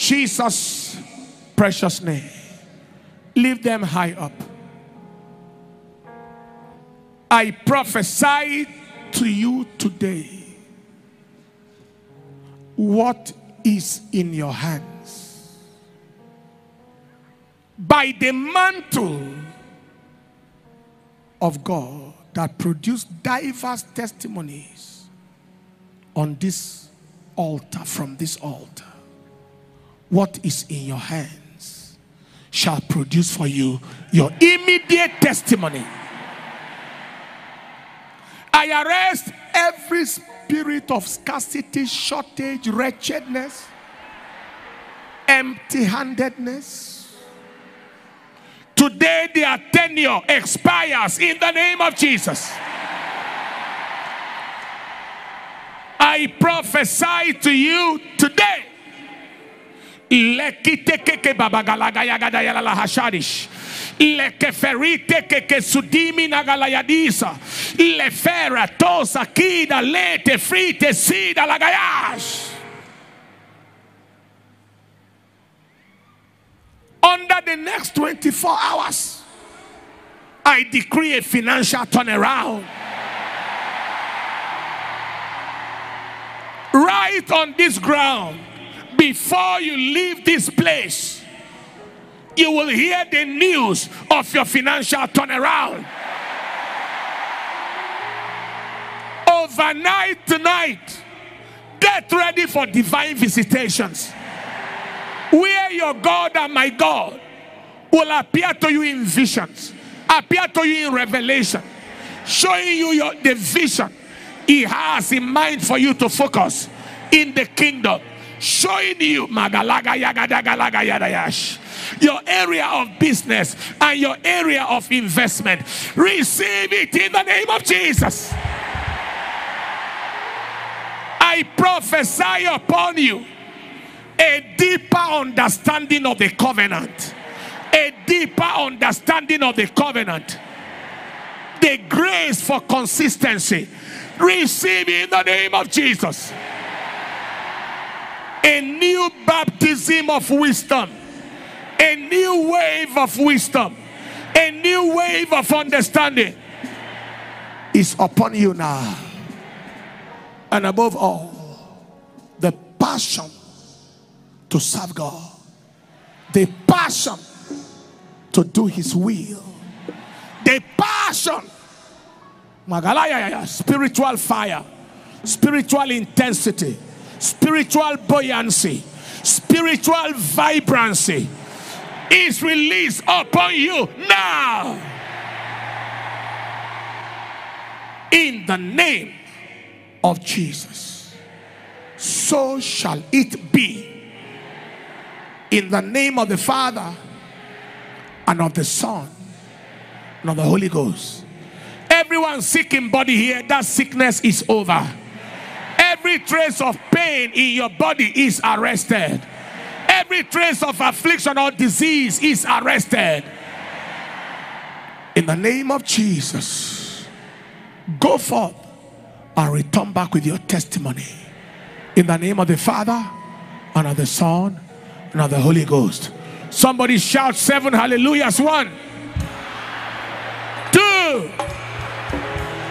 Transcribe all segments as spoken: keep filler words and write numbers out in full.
Jesus' precious name. Lift them high up. I prophesy to you today, what is in your hands, by the mantle of God that produced diverse testimonies on this altar, from this altar, what is in your hands shall produce for you your immediate testimony. I arrest every spirit of scarcity, shortage, wretchedness, empty-handedness. Today their tenure expires in the name of Jesus. I prophesy to you today. Lekeferite keke sudimi nagalayadisa lefera tosa kida lete frite sida lagayash. Under the next twenty-four hours, I decree a financial turnaround. Right on this ground, before you leave this place, you will hear the news of your financial turnaround. Overnight tonight, get ready for divine visitations, where your God and my God will appear to you in visions, appear to you in revelation, showing you your, the vision He has in mind for you to focus in the kingdom, showing you Magalaga Yagadagalaga Yadayash, your area of business and your area of investment. Receive it in the name of Jesus. I prophesy upon you a deeper understanding of the covenant, a deeper understanding of the covenant, the grace for consistency. Receive it in the name of Jesus. A new baptism of wisdom, a new wave of wisdom, a new wave of understanding is upon you now. And above all, the passion to serve God, the passion to do His will, the passion, Magalaya, spiritual fire, spiritual intensity, spiritual buoyancy, spiritual vibrancy is released upon you now, in the name of Jesus. So shall it be, in the name of the Father and of the Son and of the Holy Ghost. Everyone sick in body here, that sickness is over. Every trace of pain in your body is arrested. Every trace of affliction or disease is arrested. In the name of Jesus, go forth and return back with your testimony. In the name of the Father, and of the Son, and of the Holy Ghost. Somebody shout seven hallelujahs. One, two,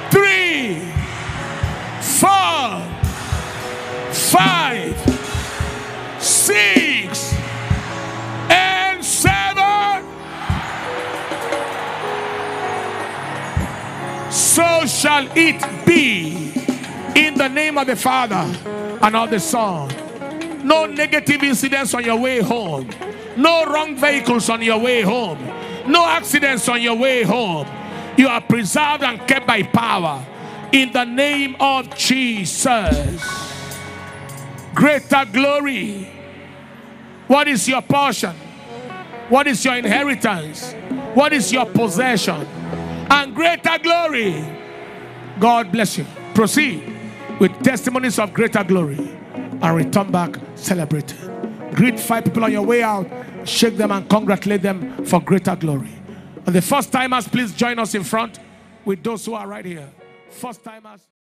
three, four, five, six, and seven. So shall it be, in the name of the Father and of the Son. No negative incidents on your way home, no wrong vehicles on your way home, no accidents on your way home. You are preserved and kept by power, in the name of Jesus. Greater glory. What is your portion? What is your inheritance? What is your possession? And greater glory. God bless you. Proceed with testimonies of greater glory and return back celebrating. Greet five people on your way out, shake them and congratulate them for greater glory. And the first timers, please join us in front with those who are right here. First timers.